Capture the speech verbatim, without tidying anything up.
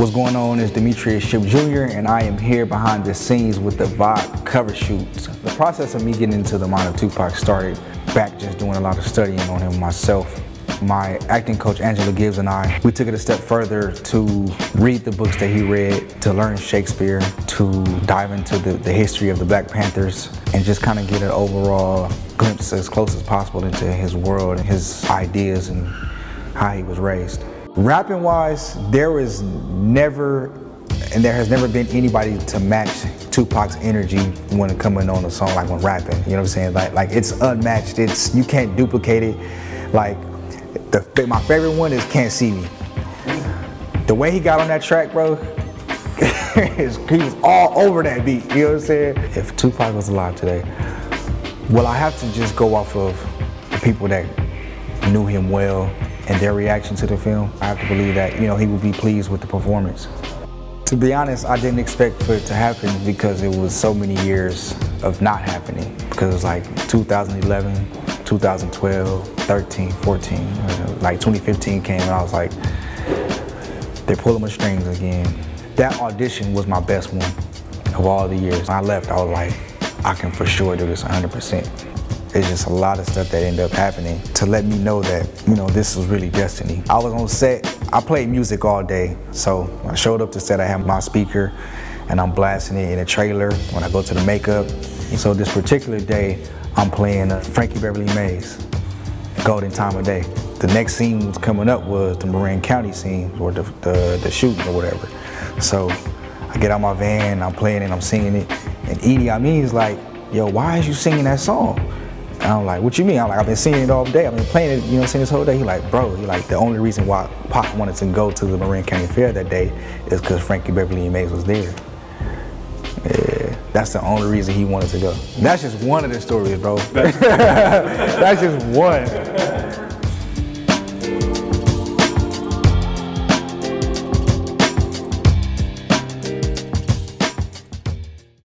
What's going on is Demetrius Shipp Junior and I am here behind the scenes with the Vibe cover shoots. The process of me getting into the mind of Tupac started back just doing a lot of studying on him myself. My acting coach Angela Gibbs and I, we took it a step further to read the books that he read, to learn Shakespeare, to dive into the, the history of the Black Panthers, and just kind of get an overall glimpse as close as possible into his world and his ideas and how he was raised. Rapping wise, there was never, and there has never been anybody to match Tupac's energy when coming on a song, like when rapping, you know what I'm saying? Like, like it's unmatched, it's, you can't duplicate it. Like, The, my favorite one is Can't See Me. The way he got on that track, bro, he was all over that beat, you know what I'm saying? If Tupac was alive today, well, I have to just go off of the people that knew him well and their reaction to the film. I have to believe that, you know, he would be pleased with the performance. To be honest, I didn't expect for it to happen because it was so many years of not happening. Because it was like two thousand eleven, two thousand twelve, thirteen, fourteen, like twenty fifteen came and I was like, they're pulling my strings again. That audition was my best one of all the years. When I left, I was like, I can for sure do this one hundred percent. It's just a lot of stuff that ended up happening to let me know that, you know, this was really destiny. I was on set, I played music all day. So I showed up to set, I had my speaker and I'm blasting it in a trailer when I go to the makeup. And so this particular day, I'm playing uh, Frankie Beverly Maze, Golden Time of Day. The next scene was coming up was the Marin County scene, or the, the, the shooting or whatever. So I get out my van, I'm playing it, I'm singing it. And Edie, I mean, is like, yo, why is you singing that song? And I'm like, what you mean? I'm like, I've been singing it all day. I've been playing it, you know what I'm saying, this whole day. He like, bro, he like, the only reason why Pac wanted to go to the Marin County Fair that day is because Frankie Beverly Maze was there. Yeah, that's the only reason he wanted to go. That's just one of the stories, bro. That's just one.